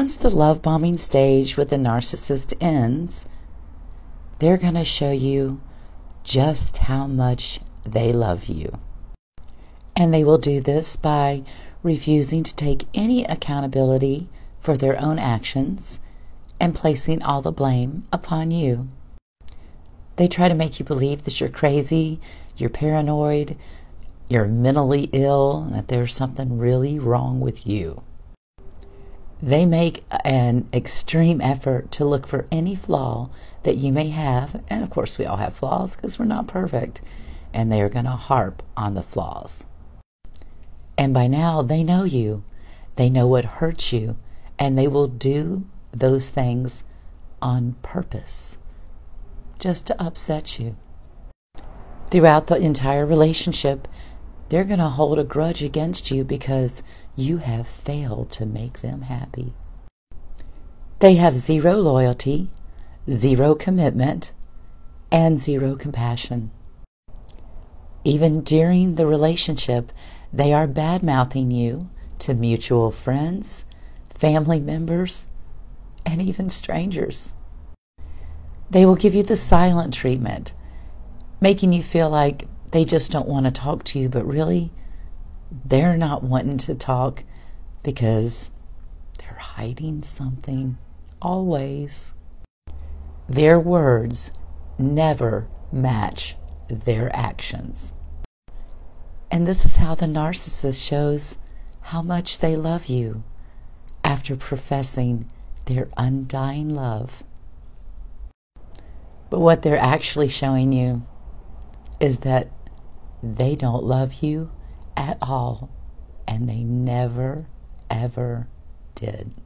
Once the love bombing stage with the narcissist ends, they're going to show you just how much they love you. And they will do this by refusing to take any accountability for their own actions and placing all the blame upon you. They try to make you believe that you're crazy, you're paranoid, you're mentally ill, and that there's something really wrong with you. They make an extreme effort to look for any flaw that you may have, and of course we all have flaws because we're not perfect, and they are going to harp on the flaws. And by now they know you, they know what hurts you, and they will do those things on purpose, just to upset you. Throughout the entire relationship, they're going to hold a grudge against you because you have failed to make them happy. They have zero loyalty, zero commitment, and zero compassion. Even during the relationship, they are bad-mouthing you to mutual friends, family members, and even strangers. They will give you the silent treatment, making you feel like they just don't want to talk to you, but really, they're not wanting to talk because they're hiding something, always. Their words never match their actions. And this is how the narcissist shows how much they love you after professing their undying love. But what they're actually showing you is that they don't love you at all, and they never, ever did.